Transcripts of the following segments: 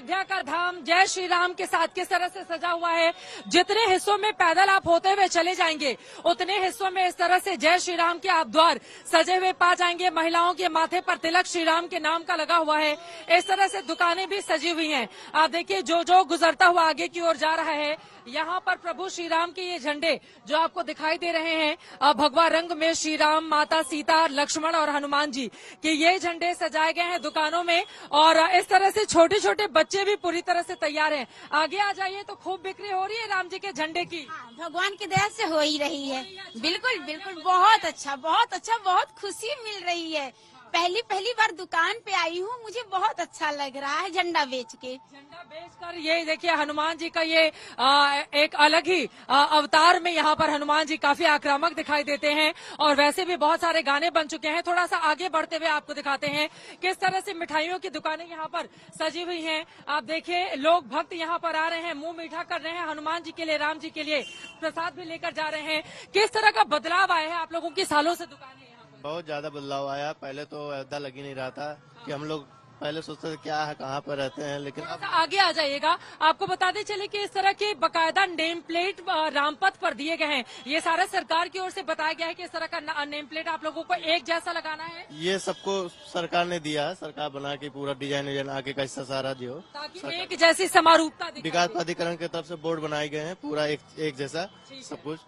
अयोध्या का धाम जय श्री राम के साथ किस तरह से सजा हुआ है। जितने हिस्सों में पैदल आप होते हुए चले जाएंगे उतने हिस्सों में इस तरह से जय श्री राम के आप द्वार सजे हुए पा जाएंगे। महिलाओं के माथे पर तिलक श्री राम के नाम का लगा हुआ है। इस तरह से दुकानें भी सजी हुई है। आप देखिए जो जो गुजरता हुआ आगे की ओर जा रहा है। यहाँ पर प्रभु श्री राम के ये झंडे जो आपको दिखाई दे रहे हैं, भगवा रंग में श्री राम, माता सीता, लक्ष्मण और हनुमान जी के ये झंडे सजाए गए हैं दुकानों में। और इस तरह से छोटे छोटे बच्चे भी पूरी तरह से तैयार हैं। आगे आ जाइए, तो खूब बिक्री हो रही है राम जी के झंडे की। भगवान की दया से हो ही रही है। बिल्कुल बिल्कुल, बहुत अच्छा बहुत अच्छा, बहुत खुशी मिल रही है। पहली बार दुकान पे आई हूँ, मुझे बहुत अच्छा लग रहा है झंडा बेच के। झंडा बेचकर ये देखिए हनुमान जी का ये एक अलग ही अवतार में यहाँ पर हनुमान जी काफी आक्रामक दिखाई देते हैं। और वैसे भी बहुत सारे गाने बन चुके हैं। थोड़ा सा आगे बढ़ते हुए आपको दिखाते हैं किस तरह से मिठाइयों की दुकानें यहाँ पर सजी हुई है। आप देखिए लोग भक्त यहाँ पर आ रहे हैं, मुंह मीठा कर रहे हैं, हनुमान जी के लिए राम जी के लिए प्रसाद भी लेकर जा रहे हैं। किस तरह का बदलाव आया है आप लोगों की सालों से दुकानें? बहुत ज्यादा बदलाव आया। पहले तो अयोध्या लग ही नहीं रहा था कि हम लोग पहले सोचते थे क्या है कहाँ पर रहते हैं, लेकिन अब आगे आ जाइएगा। आपको बताते चले कि इस तरह के बकायदा नेम प्लेट रामपथ पर दिए गए हैं। ये सारा सरकार की ओर से बताया गया है कि इस तरह का नेम प्लेट आप लोगों को एक जैसा लगाना है। ये सबको सरकार ने दिया है, सरकार बना के पूरा डिजाइन आगे का हिस्सा सारा दियो ताकि एक जैसी समारूपता। विकास प्राधिकरण की तरफ से बोर्ड बनाए गए हैं, पूरा एक जैसा सब कुछ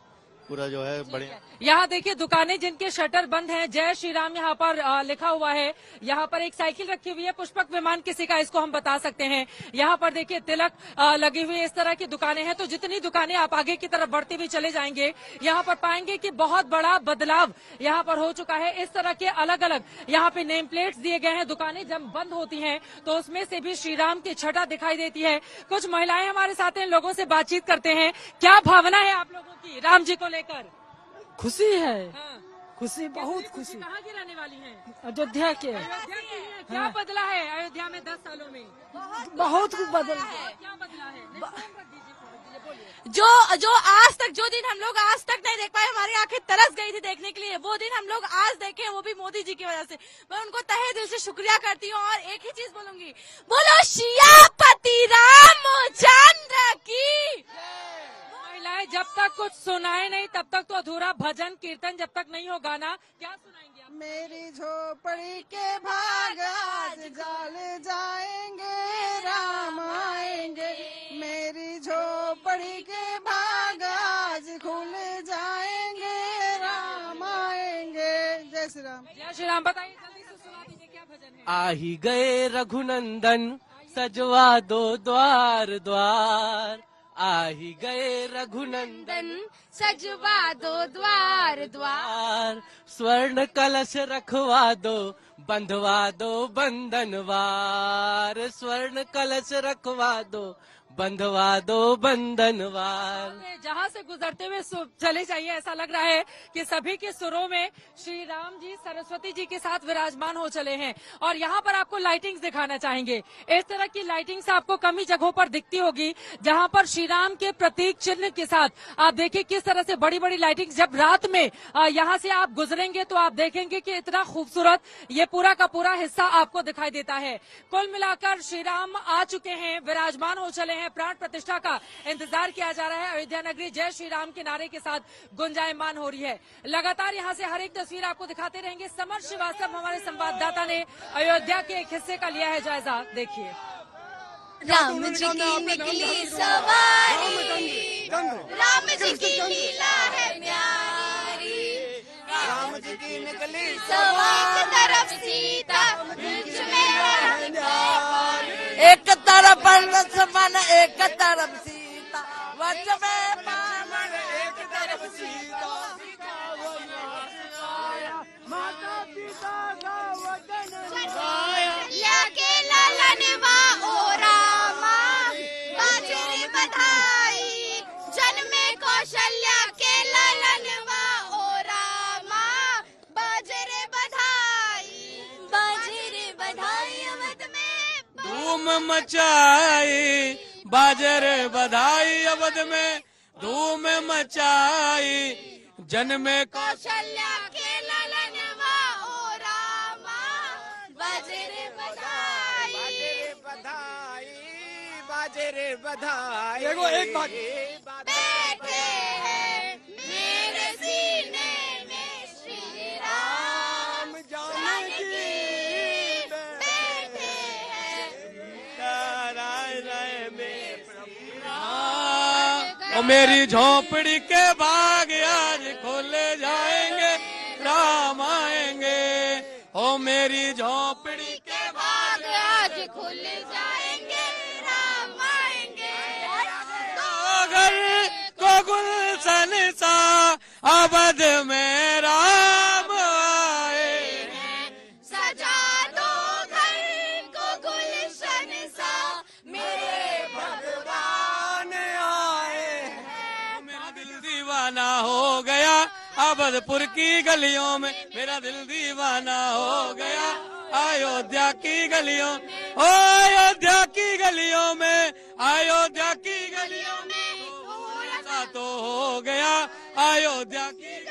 पूरा जो है बढ़िया। यहाँ देखिए दुकानें जिनके शटर बंद हैं, जय श्री राम यहाँ पर लिखा हुआ है। यहाँ पर एक साइकिल रखी हुई है, पुष्पक विमान किसी का इसको हम बता सकते हैं। यहाँ पर देखिए तिलक लगी हुई इस तरह की दुकानें हैं। तो जितनी दुकानें आप आगे की तरफ बढ़ते हुए चले जाएंगे यहाँ पर पाएंगे कि बहुत बड़ा बदलाव यहाँ पर हो चुका है। इस तरह के अलग अलग यहाँ पे नेम प्लेट्स दिए गए हैं। दुकानें जब बंद होती है तो उसमें से भी श्री राम की छटा दिखाई देती है। कुछ महिलाएं हमारे साथ हैं, लोगों से बातचीत करते हैं। क्या भावना है आप लोगों की राम जी को लेकर? खुशी है। हाँ। खुशी, बहुत खुशी। कहाँ की रहने वाली हैं? अयोध्या के। क्या बदला है अयोध्या में 10 सालों में? बहुत कुछ बदला है। क्या बदला है? जो आज तक, जो दिन हम लोग आज तक नहीं देख पाए, हमारी आंखें तरस गई थी देखने के लिए, वो दिन हम लोग आज देखे, वो भी मोदी जी की वजह से। मैं उनको तहे दिल से शुक्रिया करती हूँ और एक ही चीज बोलूंगी, बोलो सियापति राम चंद्र की। जब तक कुछ सुनाए नहीं तब तक तो अधूरा भजन कीर्तन, जब तक नहीं हो गाना। क्या सुनाएंगे आप? मेरी झोपड़ी के भाग आज जल जाएंगे, राम आएंगे। मेरी झोपड़ी के भाग आज खुल जाएंगे, राम आएंगे। जय श्री राम, जय श्री राम। बताइए जल्दी से सुना दीजिए क्या भजन है। आ ही गए रघुनंदन सजवा दो द्वार द्वार, आ ही गए रघुनंदन सजवा दो द्वार द्वार, स्वर्ण कलश रखवा दो बंधवा दो बंधनवार, स्वर्ण कलश रखवा दो बंधवा दो बंधनवार। जहाँ से गुजरते हुए चले जाइए, ऐसा लग रहा है कि सभी के सुरों में श्री राम जी सरस्वती जी के साथ विराजमान हो चले हैं। और यहाँ पर आपको लाइटिंग्स दिखाना चाहेंगे। इस तरह की लाइटिंग्स आपको कम ही जगहों पर दिखती होगी जहाँ पर श्री राम के प्रतीक चिन्ह के साथ आप देखिए किस तरह से बड़ी बड़ी लाइटिंग्स। जब रात में यहाँ से आप गुजरेंगे तो आप देखेंगे कि इतना खूबसूरत ये पूरा का पूरा हिस्सा आपको दिखाई देता है। कुल मिलाकर श्री राम आ चुके हैं, विराजमान हो चले हैं। प्राण प्रतिष्ठा का इंतजार किया जा रहा है। अयोध्या नगरी जय श्री राम के नारे के साथ गुंजायमान हो रही है। लगातार यहां से हर एक तस्वीर आपको दिखाते रहेंगे। समर श्रीवास्तव हमारे संवाददाता ने अयोध्या के एक हिस्से का लिया है जायजा। देखिए राम जी की निकली सवारी, राम जी की लीला है प्यारी, राम जी की निकली सवारी, तरफ सीता बीच में, एक तरफ लक्ष्मण एक तरफ सीता, वच में पावन एक तरफ सीता, माता पिता का वचन निभाया, लाके लालन वा ओ रामा, बाजरी बधाई, जन्मे कौशल्या के लालन वा ओ रामा, बाजरे बधाई, बाजरे बधाई। अवध में धूम मचाई, बाजरे बधाई। अवध में धूम मचाई, जन्मे कौशल्या के लालन वा ओ रामा, बाजरे बधाई, बाजरे बधाई। बाजे रे बधाई। देखो एक बात बैठे हैं मेरे सीने में श्री राम जाने की बैठे हैं तराई में श्री राम। और मेरी झोपड़ी के बाग आज खोले जाएंगे, राम आएंगे। हो मेरी झोपड़ी के बाग आज खोले जाएंगे, राम आएंगे। कागल को गुलशन सा अवध में राम आए हैं। सजा दो घर को गुलशन सा मेरे भगवान आए हैं। मेरा दिल दीवाना हो गया अवधपुर की गलियों में, मेरा दिल दीवाना हो गया अयोध्या की गलियों में। ओ अयोध्या की गलियों में, अयोध्या की गलियों में तो हो गया अयोध्या की।